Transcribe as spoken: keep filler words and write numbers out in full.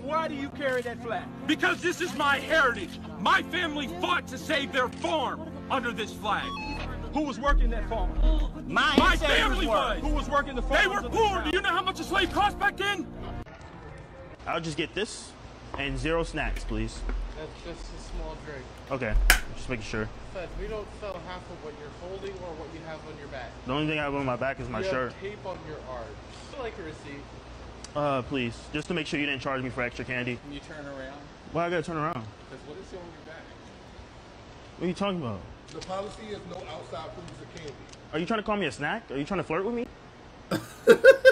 Why do you carry that flag? Because this is my heritage. My family fought to save their farm under this flag. Who was working that farm? My, my family was. Who was working the farm? They were poor. Do you know how much a slave cost back then? I'll just get this and zero snacks, please. That's just a small drink. Okay, just making sure. Fed, we don't sell half of what you're holding or what you have on your back. The only thing I have on my back is my you shirt. You have tape on your arm. Would you like a receipt? Uh, please. Just to make sure you didn't charge me for extra candy. Can you turn around? Why I gotta turn around? Because what is on your back? What are you talking about? The policy is no outside foods or candy. Are you trying to call me a snack? Are you trying to flirt with me?